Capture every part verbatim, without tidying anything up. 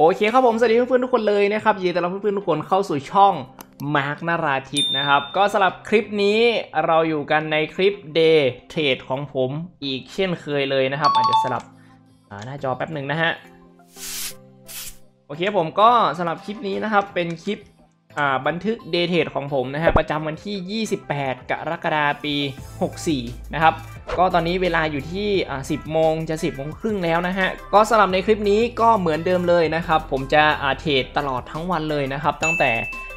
โอเคครับผมสวัสดีเพื่อนๆทุกคนเลยนะครับยินดีต้อนรับเพื่อนๆทุกคนเข้าสู่ช่องมาร์คนราทิปนะครับก็สำหรับคลิปนี้เราอยู่กันในคลิป Day Trade ของผมอีกเช่นเคยเลยนะครับอาจจะสลับหน้าจอแป๊บหนึ่งนะฮะโอเคผมก็สำหรับคลิปนี้นะครับเป็นคลิปบันทึก Day Trade ของผมนะฮะประจำวันที่ยี่สิบแปดกรกฎาคมปีหกสี่นะครับก็ตอนนี้เวลาอยู่ที่สิบโมงจะสิบโมงครึ่งแล้วนะฮะก็สำหรับในคลิปนี้ก็เหมือนเดิมเลยนะครับผมจะเทรดตลอดทั้งวันเลยนะครับตั้งแต่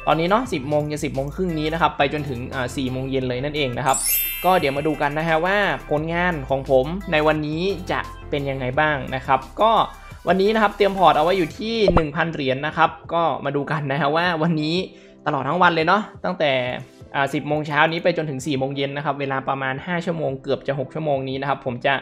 ตอนนี้เนาะสิบโมงจะสิบโมงครึ่งนี้นะครับไปจนถึงสี่โมงเย็นเลยนั่นเองนะครับก็เดี๋ยวมาดูกันนะฮะว่าผลงานของผมในวันนี้จะเป็นยังไงบ้างนะครับก็วันนี้นะครับเตรียมพอร์ตเอาไว้อยู่ที่ หนึ่งพันเหรียญ นะครับก็มาดูกันนะฮะว่าวันนี้ตลอดทั้งวันเลยเนาะตั้งแต่สิบโมงเช้านี้ไปจนถึงสี่โมงเย็นนะครับเวลาประมาณห้าชั่วโมงเกือบจะหกชั่วโมงนี้นะครับผมจะ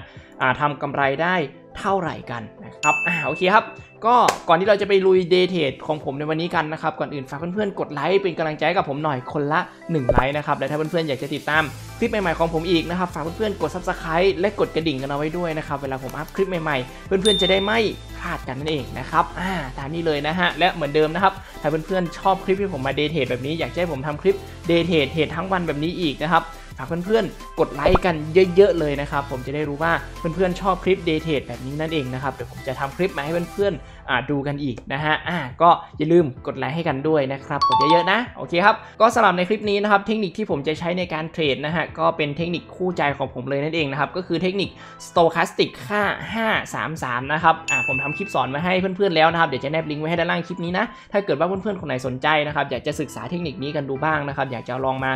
ทำกำไรได้เท่าไหร่กันนะครับอ่าโอเคครับก็ก่อนที่เราจะไปลุยเดย์เทรดของผมในวันนี้กันนะครับก่อนอื่นฝากเพื่อนๆกดไลค์เป็นกำลังใจกับผมหน่อยคนละหนึ่งไลค์นะครับและถ้าเพื่อนๆอยากจะติดตามคลิปใหม่ๆของผมอีกนะครับฝากเพื่อนๆกด ซับสไครบ์ และกดกระดิ่งกันเอาไว้ด้วยนะครับเวลาผมอัพคลิปใหม่ๆเพื่อนๆจะได้ไม่พลาดกันนั่นเองนะครับอ่าตามนี้เลยนะฮะและเหมือนเดิมนะครับถ้าเพื่อนๆชอบคลิปที่ผมมาเดย์เทรดแบบนี้อยากให้ผมทำคลิปเดย์เทรดเทรดทั้งวันแบบนี้อีกนะครับฝากเพื่อนๆกดไลค์กันเยอะๆเลยนะครับผมจะได้รู้ว่าเพื่อนๆชอบคลิปเดย์เทรดแบบนี้นั่นเองนะครับเดี๋ยวผมจะทำคลิปมาให้เพื่อนๆดูกันอีกนะฮะก็อย่าลืมกดไลค์ให้กันด้วยนะครับกดเยอะๆนะโอเคครับก็สำหรับในคลิปนี้นะครับเทคนิคที่ผมจะใช้ในการเทรดนะฮะก็เป็นเทคนิคคู่ใจของผมเลยนั่นเองนะครับก็คือเทคนิค stochastic ค่า ห้าสามสาม นะครับผมทำคลิปสอนมาให้เพื่อนๆแล้วนะครับเดี๋ยวจะแนบลิงก์ไว้ให้ด้านล่างคลิปนี้นะถ้าเกิดว่าเพื่อนๆคนไหนสนใจนะครับอยากจะศึกษาเทคนิคนี้กันดูบ้างนะครับอยากจะลองมา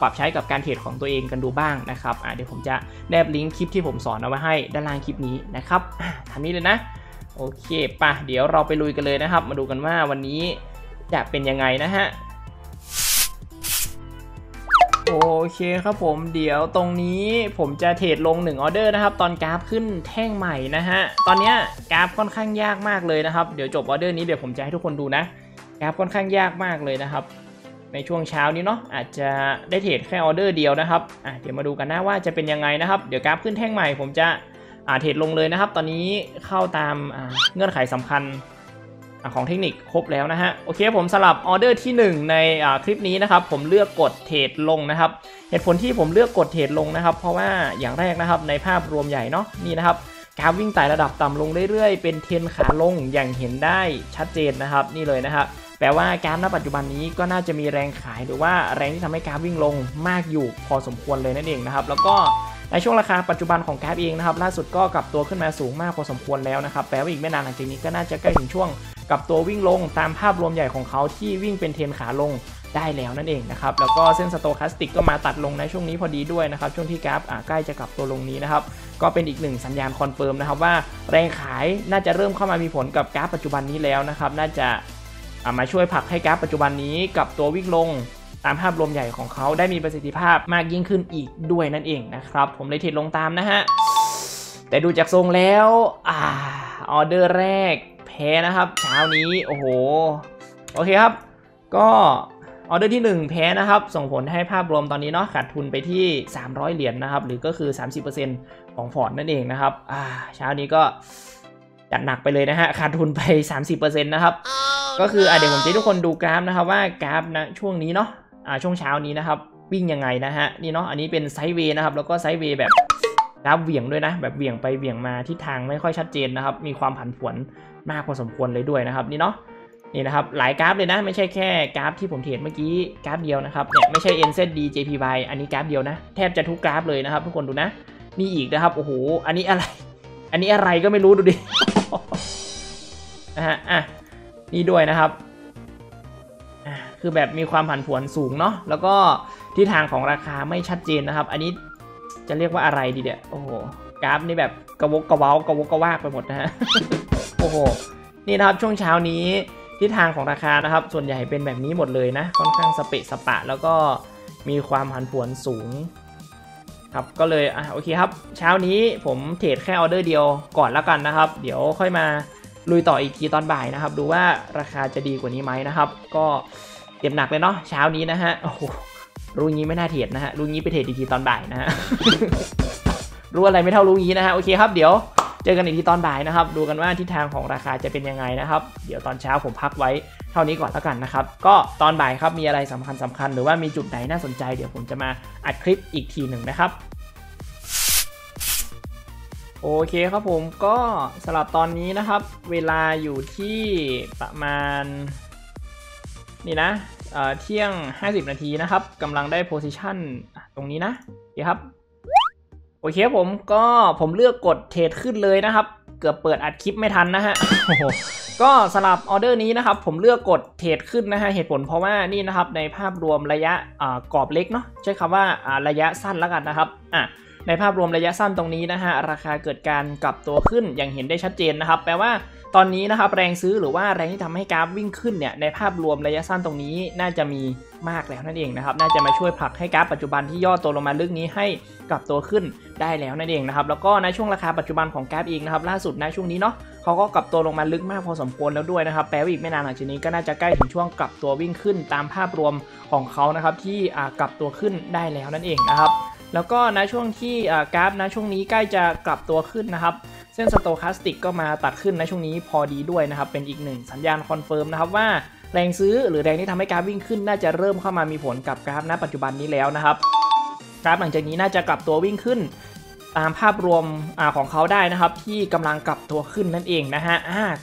ปรับใช้กับการเทรดของตัวเองกันดูบ้างนะครับเดี๋ยวผมจะแนบลิงก์คลิปที่ผมสอนเอาไว้ให้ด้านล่างคลิปนี้นะครับทำนี้เลยนะโอเคป่ะเดี๋ยวเราไปลุยกันเลยนะครับมาดูกันว่าวันนี้จะเป็นยังไงนะฮะโอเคครับผมเดี๋ยวตรงนี้ผมจะเทรดลงหนึ่งออเดอร์นะครับตอนกราฟขึ้นแท่งใหม่นะฮะตอนนี้กราฟค่อนข้างยากมากเลยนะครับเดี๋ยวจบออเดอร์นี้เดี๋ยวผมจะให้ทุกคนดูนะกราฟค่อนข้างยากมากเลยนะครับในช่วงเช้านี้เนาะอาจจะได้เทรดแค่ออเดอร์เดียวนะครับอ่ะเดี๋ยวมาดูกันนะว่าจะเป็นยังไงนะครับเดี๋ยวกราฟขึ้นแท่งใหม่ผมจะอ่าเทรดลงเลยนะครับตอนนี้เข้าตามเงื่อนไขสำคัญของเทคนิคครบแล้วนะฮะโอเคผมสลับออเดอร์ที่หนึ่งในคลิปนี้นะครับผมเลือกกดเทรดลงนะครับเหตุผลที่ผมเลือกกดเทรดลงนะครับเพราะว่าอย่างแรกนะครับในภาพรวมใหญ่เนาะนี่นะครับกราฟวิ่งไต่ระดับต่ำลงเรื่อยๆเป็นเทรนขาลงอย่างเห็นได้ชัดเจนนะครับนี่เลยนะครับแปลว่าการณปัจจุบันนี้ก็น่าจะมีแรงขายหรือว่าแรงที่ทำให้กราฟวิ่งลงมากอยู่พอสมควรเลยนั่นเองนะครับแล้วก็ในช่วงราคาปัจจุบันของกราฟเองนะครับล่าสุดก็กลับตัวขึ้นมาสูงมากพอสมควรแล้วนะครับแปลว่าอีกไม่นานหลังจากนี้ก็น่าจะใกล้ถึงช่วงกลับตัววิ่งลงตามภาพรวมใหญ่ของเขาที่วิ่งเป็นเทรนขาลงได้แล้วนั่นเองนะครับแล้วก็เส้นสโตคาสติกก็มาตัดลงในช่วงนี้พอดีด้วยนะครับช่วงที่กราฟใกล้จะกลับตัวลงนี้นะครับก็เป็นอีกหนึ่งสัญญาณคอนเฟิร์มนะครับว่าแรงขายน่าจะเริ่มเข้ามามีผลกับกราฟปัจจุบันนี้แล้วนะครับน่าจะมาช่วยผลักให้กราฟปัจจุบันนี้กลับตัววิ่งลงตามภาพรวมใหญ่ของเขาได้มีประสิทธิภาพมากยิ่งขึ้นอีกด้วยนั่นเองนะครับผมเลยเทรดลงตามนะฮะแต่ดูจากทรงแล้วอ่าออเดอร์แรกแพ้นะครับเช้านี้โอ้โหโอเคครับก็ออเดอร์ที่หนึ่งแพ้นะครับส่งผลให้ภาพรวมตอนนี้เนาะขาดทุนไปที่สามร้อยเหรียญ นะครับหรือก็คือ สามสิบเปอร์เซ็นต์ ของพอร์ตนั่นเองนะครับอ่าเช้านี้ก็จัดหนักไปเลยนะฮะขาดทุนไป สามสิบเปอร์เซ็นต์ นะครับก็คือเดี๋ยวผมจะให้ทุกคนดูกราฟนะครับว่ากราฟนะช่วงนี้เนาะช่วงเช้านี้นะครับวิ่งยังไงนะฮะนี่เนาะอันนี้เป็นไซด์เวย์นะครับแล้วก็ไซด์เวย์แบบกราฟเหวี่ยงด้วยนะแบบเหวี่ยงไปเหวี่ยงมาทิศทางไม่ค่อยชัดเจนนะครับมีความผันผวนมากพอสมควรเลยด้วยนะครับนี่เนาะนี่นะครับหลายกราฟเลยนะไม่ใช่แค่กราฟที่ผมเทรดเมื่อกี้กราฟเดียวนะครับเนี่ยไม่ใช่ เอ็น เซด ดี เจ พี วาย อันนี้กราฟเดียวนะแทบจะทุกกราฟเลยนะครับทุกคนดูนะมีอีกนะครับโอ้โหอันนี้อะไรอันนี้อะไรก็ไม่รู้ดูดินะฮะอ่ะนี่ด้วยนะครับคือแบบมีความผันผวนสูงเนาะแล้วก็ทิศทางของราคาไม่ชัดเจนนะครับอันนี้จะเรียกว่าอะไรดีเนี่ยโอ้โหกราฟนี่แบบกระวกกระเว้ากระวกกระวากไปหมดนะฮะ โอ้โหนี่นะครับช่วงเช้านี้ทิศทางของราคานะครับส่วนใหญ่เป็นแบบนี้หมดเลยนะค่อนข้างสเปะสปะแล้วก็มีความผันผวนสูงครับก็เลยอ่ะโอเคครับเช้านี้ผมเทรดแค่ออเดอร์เดียวก่อนแล้วกันนะครับเดี๋ยวค่อยมาลุยต่ออีกทีตอนบ่ายนะครับดูว่าราคาจะดีกว่านี้ไหมนะครับก็เจ็บหนักเลยเนาะเช้านี้นะฮะโอ้โหรู้งี้ไม่น่าเทรดนะฮะรู้งี้ไปเทรดอีกทีตอนบ่ายนะฮะ รู้อะไรไม่เท่ารู้งี้นะฮะโอเคครับเดี๋ยว เจอกันอีกทีตอนบ่ายนะครับดูกันว่าทิศทางของราคาจะเป็นยังไงนะครับเดี๋ยวตอนเช้าผมพักไว้เท่านี้ก่อนแล้วกันนะครับก็ตอนบ่ายครับมีอะไรสำคัญสำคัญหรือว่ามีจุดไหนน่าสนใจเดี๋ยวผมจะมาอัดคลิปอีกทีหนึ่งนะครับโอเคครับผมก็สำหรับตอนนี้นะครับเวลาอยู่ที่ประมาณนี่นะ เ, เที่ยงห้าสิบนาทีนะครับกำลังได้โพซิชันตรงนี้นะเดี๋ยวครับโอเคครับผมก็ผมเลือกกดเทรดขึ้นเลยนะครับเกือบเปิดอัดคลิปไม่ทันนะฮะ ก็สำหรับออเดอร์นี้นะครับผมเลือกกดเทรดขึ้นนะฮะเหตุผลเพราะว่านี่นะครับในภาพรวมระยะกรอบเล็กเนาะใช้คำว่าระยะสั้นแล้วกันนะครับอ่ะในภาพรวมระยะสั้นตรงนี้นะฮะราคาเกิดการกลับตัวขึ้นอย่างเห็นได้ชัดเจนนะครับแปลว่าตอนนี้นะครับแรงซื้อหรือว่าแรงที่ทำให้กราฟวิ่งขึ้นเนี่ยในภาพรวมระยะสั้นตรงนี้น่าจะมีมากแล้วนั่นเองนะครับน่าจะมาช่วยผลักให้กราฟปัจจุบันที่ย่อตัวลงมาลึกนี้ให้กลับตัวขึ้นได้แล้วนั่นเองนะครับแล้วก็ในช่วงราคาปัจจุบันของกราฟเองนะครับล่าสุดในช่วงนี้เนาะเขาก็กลับตัวลงมาลึกมากพอสมควรแล้วด้วยนะครับแปลว่าอีกไม่นานหลังจากนี้ก็น่าจะใกล้ถึงช่วงกลับตัววิ่งขึ้นตามภาพรวมของเขานะครับที่กลับตัวขึ้นได้แล้วนั่นเองนะครับแล้วก็นะช่วงที่กราฟนะช่วงนี้ใกล้จะกลับตัวขึ้นนะครับเส้นสโตแคสติกก็มาตัดขึ้นนะช่วงนี้พอดีด้วยนะครับเป็นอีกหนึ่งสัญญาณคอนเฟิร์มนะครับว่าแรงซื้อหรือแรงที่ทำให้กราฟวิ่งขึ้นน่าจะเริ่มเข้ามามีผลกับกราฟณปัจจุบันนี้แล้วนะครับกราฟหลังจากนี้น่าจะกลับตัววิ่งขึ้นตามภาพรวมของเขาได้นะครับที่กำลังกลับตัวขึ้นนั่นเองนะฮะ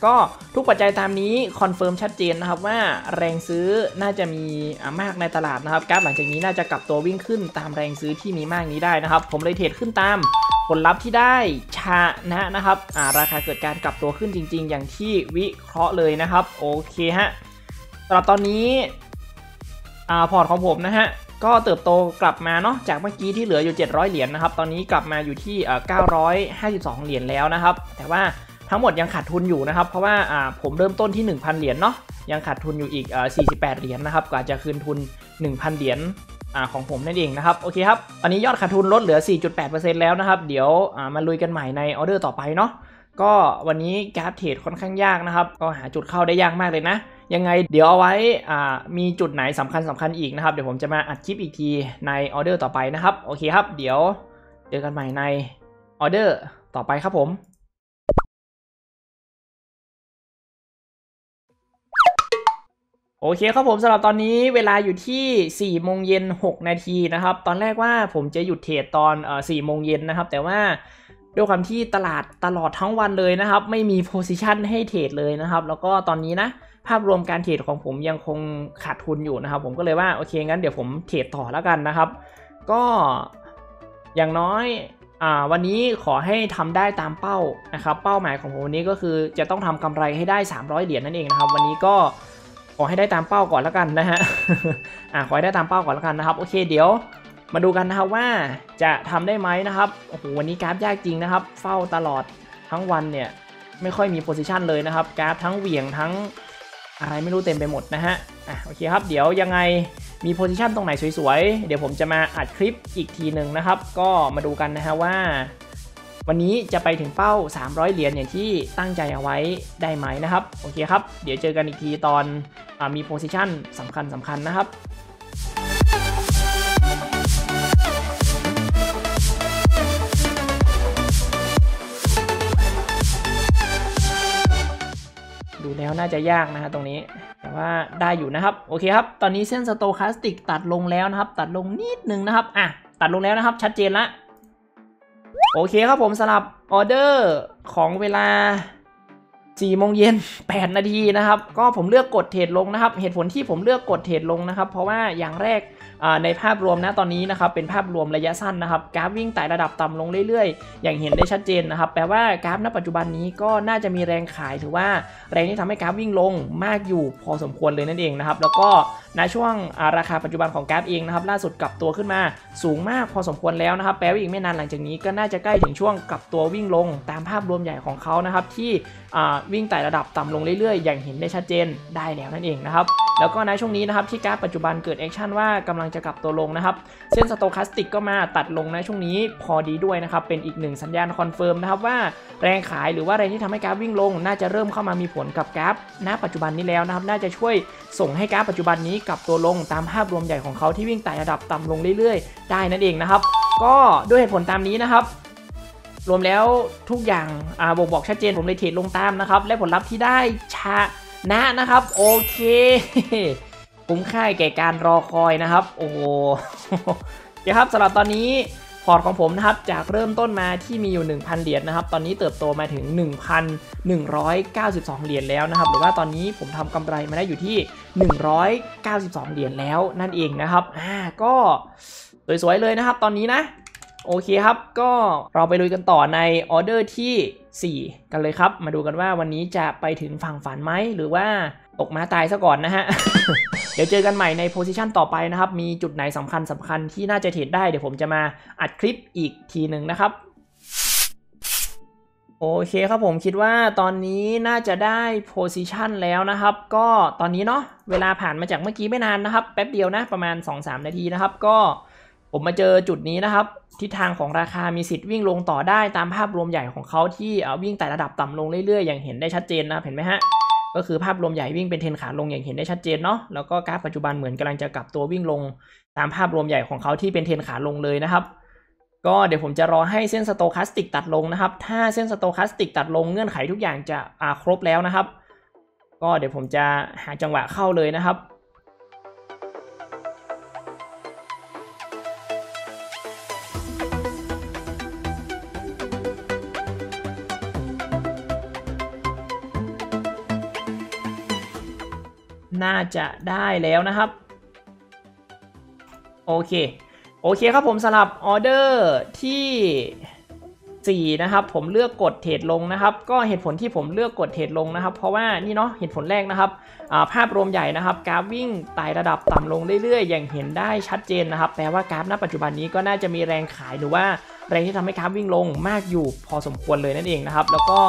ก็ทุกปัจจัยตามนี้คอนเฟิร์มชัดเจนนะครับว่าแรงซื้อน่าจะมีมากในตลาดนะครับกราฟหลังจากนี้น่าจะกลับตัววิ่งขึ้นตามแรงซื้อที่มีมากนี้ได้นะครับผมเลยเทรดขึ้นตามผลลัพธ์ที่ได้ชนะนะครับราคาเกิดการกลับตัวขึ้นจริงๆอย่างที่วิเคราะห์เลยนะครับโอเคฮะสำหรับตอนนี้พอร์ตของผมนะฮะก็เติบโตกลับมาเนาะจากเมื่อกี้ที่เหลืออยู่เจ็ดร้อยเหรียญนะครับตอนนี้กลับมาอยู่ที่เก้าร้อยห้าสิบสองเหรียญแล้วนะครับแต่ว่าทั้งหมดยังขาดทุนอยู่นะครับเพราะว่าผมเริ่มต้นที่ หนึ่งพัน เหรียญเนาะยังขาดทุนอยู่อีกสี่สิบแปดเหรียญนะครับกว่าจะคืนทุน หนึ่งพัน เหรียญของผมนั่นเองนะครับโอเคครับตอนนี้ยอดขาดทุนลดเหลือ สี่จุดแปดเปอร์เซ็นต์ แล้วนะครับเดี๋ยวมาลุยกันใหม่ในออเดอร์ต่อไปเนาะก็วันนี้กราฟเทรดค่อนข้างยากนะครับก็หาจุดเข้าได้ยากมากเลยนะยังไงเดี๋ยวเอาไว้มีจุดไหนสำคัญสำคัญอีกนะครับเดี๋ยวผมจะมาอัดคลิปอีกทีในออเดอร์ต่อไปนะครับโอเคครับเดี๋ยวเจอกันใหม่ในออเดอร์ต่อไปครับผมโอเคครับผมสำหรับตอนนี้เวลาอยู่ที่สี่โมงเย็นหกนาทีนะครับตอนแรกว่าผมจะหยุดเทรดตอนสี่โมงเย็นนะครับแต่ว่าด้วยความที่ตลาดตลอดทั้งวันเลยนะครับไม่มีโพซิชันให้เทรดเลยนะครับแล้วก็ตอนนี้นะภาพรวมการเทรดของผมยังคงขาดทุนอยู่นะครับผมก็เลยว่าโอเคงั้นเดี๋ยวผมเทรดต่อแล้วกันนะครับก็อย่างน้อยอ่าวันนี้ขอให้ทำได้ตามเป้านะครับเป้าหมายของผมวันนี้ก็คือจะต้องทำกำไรให้ได้สามร้อยเหรียญนั่นเองนะครับวันนี้ก็ขอให้ได้ตามเป้าก่อนแล้วกันนะฮะ อ่าขอให้ได้ตามเป้าก่อนแล้วกันนะครับโอเคเดี๋ยวมาดูกันนะครับว่าจะทำได้ไหมนะครับโอ้โหวันนี้กราฟยากจริงนะครับเฝ้าตลอดทั้งวันเนี่ยไม่ค่อยมีโพซิชันเลยนะครับกราฟทั้งเหวี่ยงทั้งอะไรไม่รู้เต็มไปหมดนะฮะอ่ะโอเคครับเดี๋ยวยังไงมีโพซิชันตรงไหนสวยๆเดี๋ยวผมจะมาอัดคลิปอีกทีหนึ่งนะครับก็มาดูกันนะฮะว่าวันนี้จะไปถึงเป้าสามร้อยเหรียญอย่างที่ตั้งใจเอาไว้ได้ไหมนะครับโอเคครับเดี๋ยวเจอกันอีกทีตอนมีโพซิชันสำคัญสำคัญนะครับดูแล้วน่าจะยากนะฮะตรงนี้แต่ว่าได้อยู่นะครับโอเคครับตอนนี้เส้นสโตแคสติกตัดลงแล้วนะครับตัดลงนิดนึงนะครับอ่ะตัดลงแล้วนะครับชัดเจนละโอเคครับผมสำหรับออเดอร์ของเวลาสี่โมงเย็นแปดนาทีนะครับก็ผมเลือกกดเทรดลงนะครับเหตุผลที่ผมเลือกกดเทรดลงนะครับเพราะว่าอย่างแรกในภาพรวมนะตอนนี้นะครับเป็นภาพรวมระยะสั้นนะครับกราฟวิ่งไต่ระดับต่ำลงเรื่อยๆอย่างเห็นได้ชัดเจนนะครับแปลว่ากราฟณปัจจุบันนี้ก็น่าจะมีแรงขายถือว่าแรงที่ทำให้กราฟวิ่งลงมากอยู่พอสมควรเลยนั่นเองนะครับแล้วก็ในช่วงราคาปัจจุบันของกราฟเองนะครับล่าสุดกลับตัวขึ้นมาสูงมากพอสมควรแล้วนะครับแปลว่าอีกไม่นานหลังจากนี้ก็น่าจะใกล้ถึงช่วงกลับตัววิ่งลงตามภาพรวมใหญ่ของเขานะครับที่วิ่งไต่ระดับต่ำลงเรื่อยๆอย่างเห็นได้ชัดเจนได้แล้วนั่นเองนะครับแล้วก็ในช่วงนี้นะครับที่กราฟปัจจุบันเกิดแอคชั่นว่ากำลังจะกลับตัวลงนะครับเส้นสโตแคสติกก็มาตัดลงในช่วงนี้พอดีด้วยนะครับเป็นอีกหนึ่งสัญญาณคอนเฟิร์มนะครับว่าแรงขายหรือว่าแรงที่ทำให้กราฟวิ่งลงน่าจะเริ่มเข้ามามีผลกับกราฟณปัจจุบันนี้แล้วนะครับน่าจะช่วยส่งให้กราฟปัจจุบันนี้กลับตัวลงตามภาพรวมใหญ่ของเขาที่วิ่งไต่ระดับต่ำลงเรื่อยๆได้นั่นเองนะครับก็ด้วยเหตุผลตามนี้นะครับ รวมแล้วทุกอย่างอ่าบอกบอกชัดเจนผมเลยเทรดลงตามนะครับและผลลัพธ์ที่ได้ชนะนะครับโอเคคุ้มค่าแก่การรอคอยนะครับโอ้โหนะครับสำหรับตอนนี้พอร์ตของผมนะครับจากเริ่มต้นมาที่มีอยู่ หนึ่งพัน เหรียญนะครับตอนนี้เติบโตมาถึง หนึ่งพันหนึ่งร้อยเก้าสิบสอง เหรียญแล้วนะครับหรือว่าตอนนี้ผมทำกำไรมาได้อยู่ที่ หนึ่งร้อยเก้าสิบสอง เหรียญแล้วนั่นเองนะครับอ่าก็สวยๆเลยนะครับตอนนี้นะโอเคครับก็เราไปลุยกันต่อในออเดอร์ที่สี่กันเลยครับมาดูกันว่าวันนี้จะไปถึงฝั่งฝันไหมหรือว่าตกม้าตายซะก่อนนะฮะ เดี๋ยวเจอกันใหม่ในโพซิชันต่อไปนะครับมีจุดไหนสำคัญสำคัญที่น่าจะเทรดได้เดี๋ยวผมจะมาอัดคลิปอีกทีหนึ่งนะครับโอเคครับผมคิดว่าตอนนี้น่าจะได้โพซิชันแล้วนะครับก็ตอนนี้เนาะเวลาผ่านมาจากเมื่อกี้ไม่นานนะครับแป๊บเดียวนะประมาณ สองถึงสาม นาทีนะครับก็ผมมาเจอจุดนี้นะครับทิศทางของราคามีสิทธิ์วิ่งลงต่อได้ตามภาพรวมใหญ่ของเขาที่วิ่งแต่ระดับต่ำลงเรื่อยๆอย่างเห็นได้ชัดเจนนะเห็นไหมฮะก็คือภาพรวมใหญ่วิ่งเป็นเทรนขาลงอย่างเห็นได้ชัดเจนเนาะแล้วก็กราฟปัจจุบันเหมือนกำลังจะกลับตัววิ่งลงตามภาพรวมใหญ่ของเขาที่เป็นเทรนขาลงเลยนะครับก็เดี๋ยวผมจะรอให้เส้นสโตแคสติกตัดลงนะครับถ้าเส้นสโตแคสติกตัดลงเงื่อนไขทุกอย่างจะครบแล้วนะครับก็เดี๋ยวผมจะหาจังหวะเข้าเลยนะครับน่าจะได้แล้วนะครับโอเคโอเคครับผมสลับออเดอร์ที่สี่นะครับผมเลือกกดเทรดลงนะครับก็เหตุผลที่ผมเลือกกดเทรดลงนะครับเพราะว่านี่เนาะเหตุผลแรกนะครับภาพรวมใหญ่นะครับกราฟวิ่งไต่ระดับต่ำลงเรื่อยๆอย่างเห็นได้ชัดเจนนะครับแปลว่ากราฟณปัจจุบันนี้ก็น่าจะมีแรงขายหรือว่าแรงที่ทำให้กราฟวิ่งลงมากอยู่พอสมควรเลยนั่นเองนะครับแล้วก็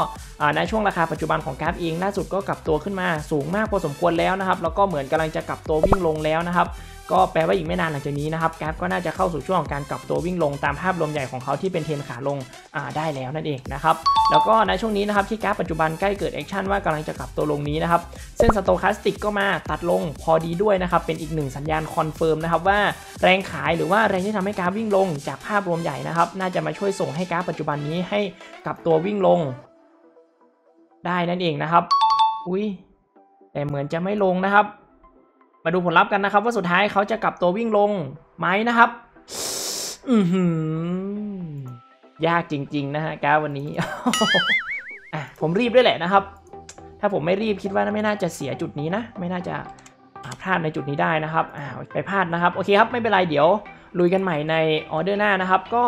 ในช่วงราคาปัจจุบันของกราฟเองล่าสุดก็กลับตัวขึ้นมาสูงมากพอสมควรแล้วนะครับแล้วก็เหมือนกำลังจะกลับตัววิ่งลงแล้วนะครับก็แปลว่าอีกไม่นานหลังจากนี้นะครับกราฟก็น่าจะเข้าสู่ช่วงของการกลับตัววิ่งลงตามภาพรวมใหญ่ของเขาที่เป็นเทรนขาลงได้แล้วนั่นเองนะครับแล้วก็ในช่วงนี้นะครับที่กราฟปัจจุบันใกล้เกิดแอคชั่นว่ากำลังจะกลับตัวลงนี้นะครับเส้นสโตแคสติกก็มาตัดลงพอดีด้วยนะครับเป็นอีกหนึ่งสัญญาณคอนเฟิร์มนะครับว่าแรงขายหรือว่าแรงที่ทำให้กราฟวิ่งลงจากภาพรวมใหญ่นะครับน่าจะมาช่วยส่งให้กราฟปัจจุบันนี้ให้กลับตัววิ่งลงได้นั่นเองนะครับอุ้ยแต่เหมือนจะไม่ลงนะครับมาดูผลลัพธ์กันนะครับว่าสุดท้ายเขาจะกลับตัววิ่งลงไหมนะครับอือหือยากจริงๆนะฮะกราฟวันนี้ อ่ะผมรีบด้วยแหละนะครับถ้าผมไม่รีบคิดว่าไม่น่าจะเสียจุดนี้นะไม่น่าจะพลาดในจุดนี้ได้นะครับอ่าไปพลาดนะครับโอเคครับไม่เป็นไรเดี๋ยวลุยกันใหม่ในออเดอร์หน้านะครับก็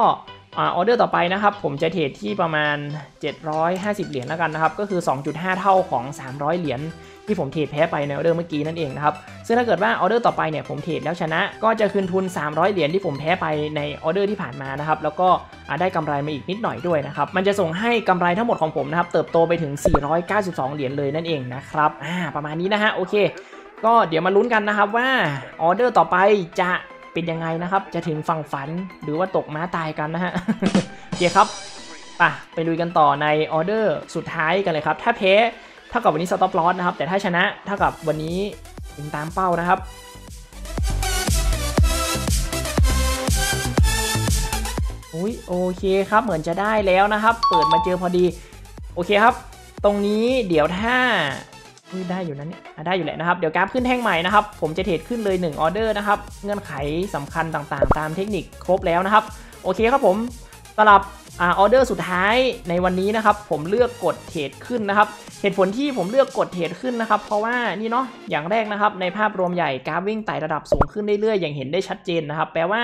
ออเดอร์ต่อไปนะครับผมจะเทรดที่ประมาณเจ็ดร้อยห้าสิบเหรียญแล้วกันนะครับก็คือ สองจุดห้า เท่าของสามร้อยเหรียญที่ผมเทรดแพ้ไปในออเดอร์เมื่อกี้นั่นเองนะครับซึ่งถ้าเกิดว่าออเดอร์ต่อไปเนี่ยผมเทรดแล้วชนะก็จะคืนทุนสามร้อยเหรียญที่ผมแพ้ไปในออเดอร์ที่ผ่านมานะครับแล้วก็ได้กำไรมาอีกนิดหน่อยด้วยนะครับมันจะส่งให้กำไรทั้งหมดของผมนะครับเติบโตไปถึงสี่ร้อยเก้าสิบสองเหรียญเลยนั่นเองนะครับอ่าประมาณนี้นะฮะโอเคก็เดี๋ยวมาลุ้นกันนะครับว่าออเดอร์ต่อไปจะเป็นยังไงนะครับจะถึงฝั่งฝันหรือว่าตกม้าตายกันนะฮะโอเคครับป่ะไปลุยกันต่อในออเดอร์สุดท้ายกันเลยครับถ้าแพ้เท่ากับวันนี้ stop loss นะครับแต่ถ้าชนะเท่ากับวันนี้ยิงตามเป้านะครับอุ้ยโอเคครับเหมือนจะได้แล้วนะครับเปิดมาเจอพอดีโอเคครับตรงนี้เดี๋ยวถ้าได้อยู่นั้นเนี่ยได้อยู่แหละนะครับเดี๋ยวกราฟขึ้นแท่งใหม่นะครับผมจะเทรดขึ้นเลยหนึ่งออเดอร์นะครับเงื่อนไขสำคัญต่างๆตามเทคนิคครบแล้วนะครับโอเคครับผมสลับออเดอร์สุดท้ายในวันนี้นะครับผมเลือกกดเทรดขึ้นนะครับเหตุผลที่ผมเลือกกดเทรดขึ้นนะครับเพราะว่านี่เนาะอย่างแรกนะครับในภาพรวมใหญ่กราฟวิ่งไต่ระดับสูงขึ้นเรื่อยๆอย่างเห็นได้ชัดเจนนะครับแปลว่า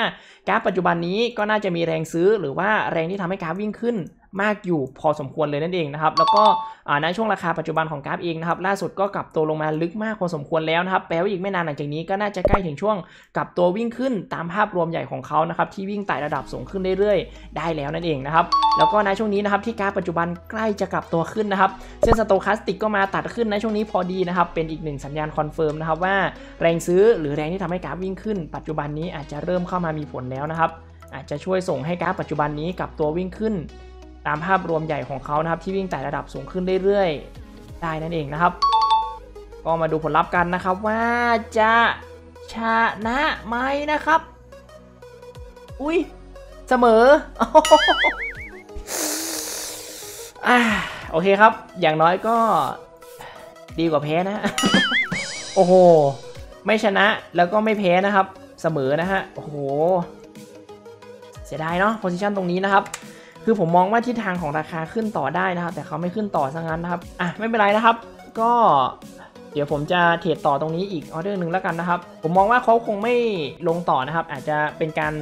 กราฟปัจจุบันนี้ก็น่าจะมีแรงซื้อหรือว่าแรงที่ทำให้กราฟวิ่งขึ้นมากอยู่พอสมควรเลยนั่นเองนะครับแล้วก็ในช่วงราคาปัจจุบันของกราฟเองนะครับล่าสุดก็กลับตัวลงมาลึกมากพอสมควรแล้วนะครับแปลว่าอีกไม่นานหลังจากนี้ก็น่าจะใกล้ถึงช่วงกลับตัววิ่งขึ้นตามภาพรวมใหญ่ของเขานะครับที่วิ่งไต่ระดับสูงขึ้นเรื่อยๆได้แล้วนั่นเองนะครับแล้วก็ในช่วงนี้นะครับที่กราฟปัจจุบันใกล้จะกลับตัวขึ้นนะครับเส้นสโตแคสติกก็มาตัดขึ้นในช่วงนี้พอดีนะครับเป็นอีกหนึ่งสัญญาณคอนเฟิร์มนะครับว่าแรงซื้อหรือแรงที่ทำให้กราฟวิ่งขึ้นปัจจุบันนี้อาจจะเริ่มเข้ามามีผลแล้วนะครับอาจจะช่วยส่งให้กราฟปัจจุบันนี้กลับตัววิ่งขึ้นตามภาพรวมใหญ่ของเขานะครับที่วิ่งไต่ระดับสูงขึ้นเรื่อยๆได้นั่นเองนะครับก็มาดูผลลัพธ์กันนะครับว่าจะชนะไหมนะครับอุ้ยเสมอ อ่าโอเคครับอย่างน้อยก็ดีกว่าแพ้นะโอ้โหไม่ชนะแล้วก็ไม่แพ้นะครับเสมอนะฮะโอ้โหเสียดายเนาะโพซิชันตรงนี้นะครับคือผมมองว่าทิศทางของราคาขึ้นต่อได้นะครับแต่เขาไม่ขึ้นต่อซะงั้นนะครับอ่ะไม่เป็นไรนะครับก็เดี๋ยวผมจะเทรดต่อตรงนี้อีกออเดอร์หนึ่งแล้วกันนะครับผมมองว่าเขาคงไม่ลงต่อนะครับอาจจะเป็นการ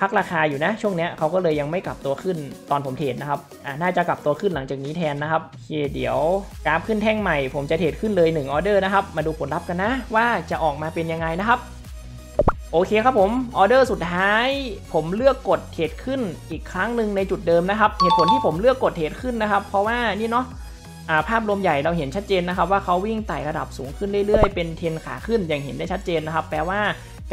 พักราคาอยู่นะช่วงนี้เขาก็เลยยังไม่กลับตัวขึ้นตอนผมเทรดนะครับอ่ะน่าจะกลับตัวขึ้นหลังจากนี้แทนนะครับโอเคเดี๋ยวกราฟขึ้นแท่งใหม่ผมจะเทรดขึ้นเลยหนึ่งออเดอร์นะครับมาดูผลลัพธ์กันนะว่าจะออกมาเป็นยังไงนะครับโอเคครับผมออเดอร์สุดท้ายผมเลือกกดเทรดขึ้นอีกครั้งหนึ่งในจุดเดิมนะครับเหตุผลที่ผมเลือกกดเทรดขึ้นนะครับเพราะว่านี่เนาะภาพรวมใหญ่เราเห็นชัดเจนนะครับว่าเขาวิ่งไต่ระดับสูงขึ้นเรื่อยๆเป็นเทรนขาขึ้นอย่างเห็นได้ชัดเจนนะครับแปลว่า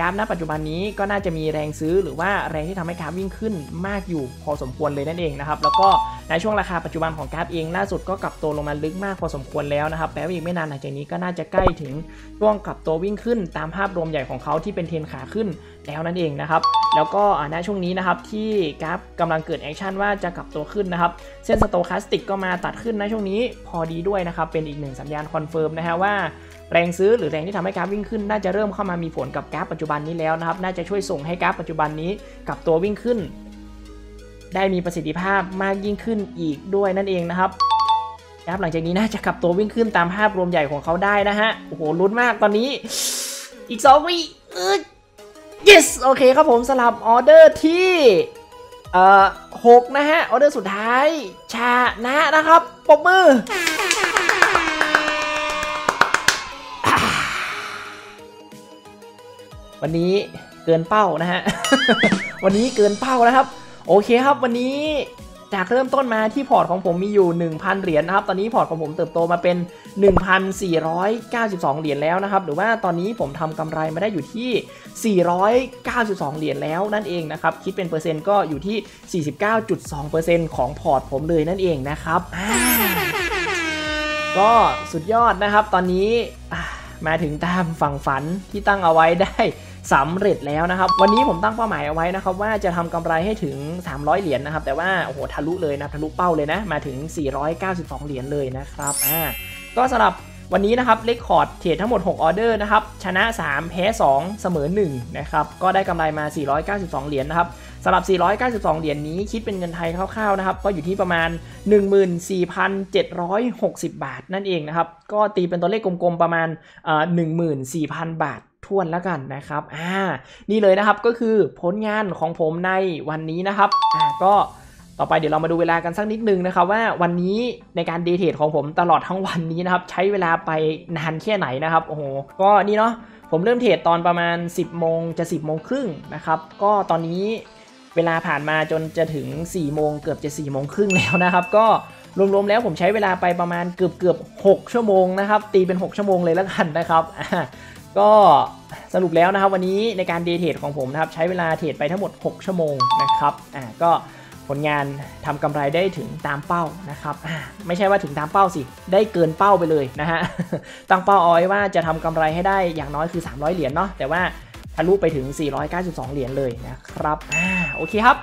กราฟณปัจจุบันนี้ก็น่าจะมีแรงซื้อหรือว่าแรงที่ทำให้กราฟวิ่งขึ้นมากอยู่พอสมควรเลยนั่นเองนะครับแล้วก็ในช่วงราคาปัจจุบันของกราฟเองล่าสุดก็กลับตัวลงมาลึกมากพอสมควรแล้วนะครับแปลว่าอีกไม่นานหลังจากนี้ก็น่าจะใกล้ถึงช่วงกลับตัววิ่งขึ้นตามภาพรวมใหญ่ของเขาที่เป็นเทรนขาขึ้นแล้วนั่นเองนะครับแล้วก็ณช่วงนี้นะครับที่กราฟกำลังเกิดแอคชั่นว่าจะกลับตัวขึ้นนะครับเส้นสโตคาสติกก็มาตัดขึ้นในช่วงนี้พอดีด้วยนะครับเป็นอีกหนึ่งสัญญาณคอนเฟิร์มนะฮะว่าแรงซื้อหรือแรงที่ทำให้กราฟวิ่งขึ้นน่าจะเริ่มเข้ามามีผลกับกราฟปัจจุบันนี้แล้วนะครับน่าจะช่วยส่งให้กราฟปัจจุบันนี้กลับตัววิ่งขึ้นได้มีประสิทธิภาพมากยิ่งขึ้นอีกด้วยนั่นเองนะครับกราฟหลังจากนี้น่าจะกลับตัววิ่งขึ้นตามภาพรวมใหญ่ของเขาได้นะฮะโอ้โหลุ้นมากตอนนี้อีกสองวิอึด yes โอเคครับผมสลับออเดอร์ที่เอ่อหกนะฮะออเดอร์สุดท้ายชนะนะครับปรบมือวันนี้เกินเป้านะฮะ วันนี้เกินเป้านะครับโอเคครับวันนี้จากเริ่มต้นมาที่พอร์ตของผมมีอยู่ หนึ่งพัน เหรียญนะครับตอนนี้พอร์ตของผมเติบโตมาเป็น หนึ่งพันสี่ร้อยเก้าสิบสอง เหรียญแล้วนะครับหรือว่าตอนนี้ผมทำกำไรมาได้อยู่ที่ สี่ร้อยเก้าสิบสอง เหรียญแล้วนั่นเองนะครับคิดเป็นเปอร์เซ็นต์ก็อยู่ที่ สี่สิบเก้าจุดสองเปอร์เซ็นต์ ของพอร์ตผมเลยนั่นเองนะครับ ก็สุดยอดนะครับตอนนี้มาถึงตามฝั่งฝันที่ตั้งเอาไว้ได้สำเร็จแล้วนะครับวันนี้ผมตั้งเป้าหมายเอาไว้นะครับว่าจะทำกำไรให้ถึงสามร้อยเหรียญ นะครับแต่ว่าโอ้โหทะลุเลยนะทะลุเป้าเลยนะมาถึงสี่ร้อยเก้าสิบสองเหรียญเลยนะครับอ่าก็สำหรับวันนี้นะครับเรคคอร์ดเทรดทั้งหมดหกออเดอร์นะครับชนะสามแพ้สองเสมอหนึ่งนะครับก็ได้กำไรมาสี่ร้อยเก้าสิบสองเหรียญ นะครับสำหรับสี่ร้อยเก้าสิบสองเหรียญ นี้คิดเป็นเงินไทยคร่าวๆนะครับก็อยู่ที่ประมาณ หนึ่งหมื่นสี่พันเจ็ดร้อยหกสิบ บาทนั่นเองนะครับก็ตีเป็นตัวเลขกลมๆประมาณเอ่อ หนึ่งหมื่นสี่พัน บาททวนแล้วกันนะครับอ่านี่เลยนะครับก็คือผลงานของผมในวันนี้นะครับอ่าก็ต่อไปเดี๋ยวเรามาดูเวลากันสักนิดนึงนะครับว่าวันนี้ในการเดย์เทรดของผมตลอดทั้งวันนี้นะครับใช้เวลาไปนานแค่ไหนนะครับโอ้โหก็นี่เนาะผมเริ่มเทรดตอนประมาณ สิบโมง จะ สิบโมงครึ่งนะครับก็ตอนนี้เวลาผ่านมาจนจะถึง สี่โมงเกือบจะ สี่โมงครึ่งแล้วนะครับก็รวมๆแล้วผมใช้เวลาไปประมาณเกือบๆหกชั่วโมงนะครับตีเป็นหกชั่วโมงเลยแล้วกันนะครับก็สรุปแล้วนะครับวันนี้ในการเดย์เทรดของผมนะครับใช้เวลาเทรดไปทั้งหมดหกชั่วโมงนะครับอ่าก็ผลงานทำกำไรได้ถึงตามเป้านะครับไม่ใช่ว่าถึงตามเป้าสิได้เกินเป้าไปเลยนะฮะตั้งเป้าเอาไว้ว่าจะทำกำไรให้ได้อย่างน้อยคือสามร้อยเหรียญเนาะแต่ว่าทะลุไปถึงสี่ร้อยเก้าสิบสองเหรียญเลยนะครับอ่าโอเคครับ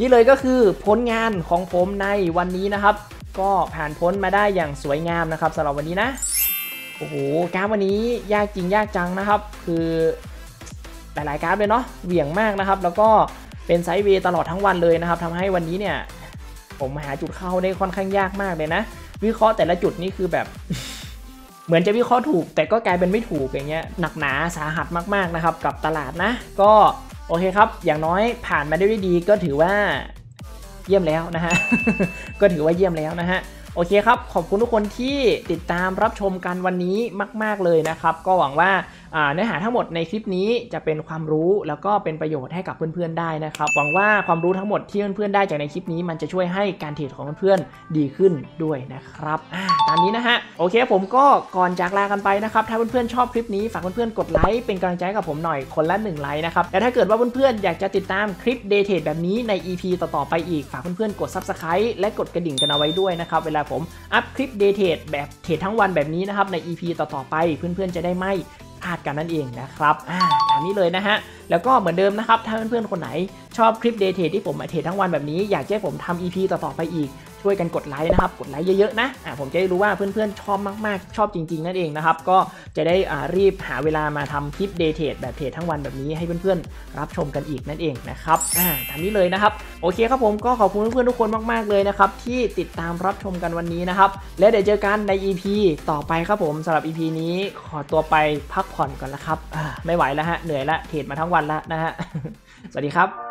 นี่เลยก็คือผลงานของผมในวันนี้นะครับก็ผ่านพ้นมาได้อย่างสวยงามนะครับสำหรับวันนี้นะโอ้โหกราฟวันนี้ยากจริงยากจังนะครับคือหลายๆกราฟเลยเนาะเหวี่ยงมากนะครับแล้วก็เป็นไซด์เวย์ตลอดทั้งวันเลยนะครับทำให้วันนี้เนี่ยผมหาจุดเข้าได้ค่อนข้างยากมากเลยนะวิเคราะห์แต่ละจุดนี่คือแบบ เหมือนจะวิเคราะห์ถูกแต่ก็กลายเป็นไม่ถูกอย่างเงี้ยหนักหนาสาหัสมากๆนะครับกับตลาดนะก็โอเคครับอย่างน้อยผ่านมาได้ด้วยดีก็ถือว่าเยี่ยมแล้วนะฮะ ก็ถือว่าเยี่ยมแล้วนะฮะโอเคครับขอบคุณทุกคนที่ติดตามรับชมกันวันนี้มากๆเลยนะครับก็หวังว่าเนื้อหาทั้งหมดในคลิปนี้จะเป็นความรู้แล้วก็เป็นประโยชน์ให้กับเพื่อนๆได้นะครับหวังว่าความรู้ทั้งหมดที่เพื่อนๆได้จากในคลิปนี้มันจะช่วยให้การเทรดของเพื่อนๆดีขึ้นด้วยนะครับตามนี้นะฮะโอเคผมก็ก่อนจากลากันไปนะครับถ้าเพื่อนๆชอบคลิปนี้ฝากเพื่อนๆกดไลค์เป็นกำลังใจกับผมหน่อยคนละหนึ่งไลค์นะครับและถ้าเกิดว่าเพื่อนๆอยากจะติดตามคลิปเดย์เทรดแบบนี้ใน อี พี ต่อๆไปอีกฝากเพื่อนๆกด Subscribe และกดกระดิ่งกันเอาไว้ด้วยนะครับเวลาผมอัพคลิปเดย์เทรดแบบเทรดทั้งวันแบบนี้นะครับใน อี พี ต่อๆไปเพื่อนๆจะได้ไม่พลาดกันนั่นเองนะครับตามนี้เลยนะฮะแล้วก็เหมือนเดิมนะครับถ้าเพื่อนๆคนไหนชอบคลิปเดย์เทรดที่ผมเทรดทั้งวันแบบนี้อยากให้ผมทำ อี พี ต่อๆไปอีก ช่วยกันกดไลค์นะครับกดไลค์เยอะๆนะอ่าผมจะได้รู้ว่าเพื่อนๆชอบมากๆชอบจริงๆนั่นเองนะครับก็จะได้อ่ารีบหาเวลามาทำคลิปเดย์เทรดแบบเทรดทั้งวันแบบนี้ให้เพื่อนๆรับชมกันอีกนั่นเองนะครับอ่าทำนี้เลยนะครับโอเคครับผมก็ขอบคุณเพื่อนๆทุกคนมากๆเลยนะครับที่ติดตามรับชมกันวันนี้นะครับและเดี๋ยวเจอกันใน อี พี ต่อไปครับผมสำหรับ อี พี นี้ขอตัวไปพักผ่อนก่อนละครับไม่ไหวแล้วฮะเหนื่อยละเทรดมาทั้งวันละนะฮะสวัสดีครับ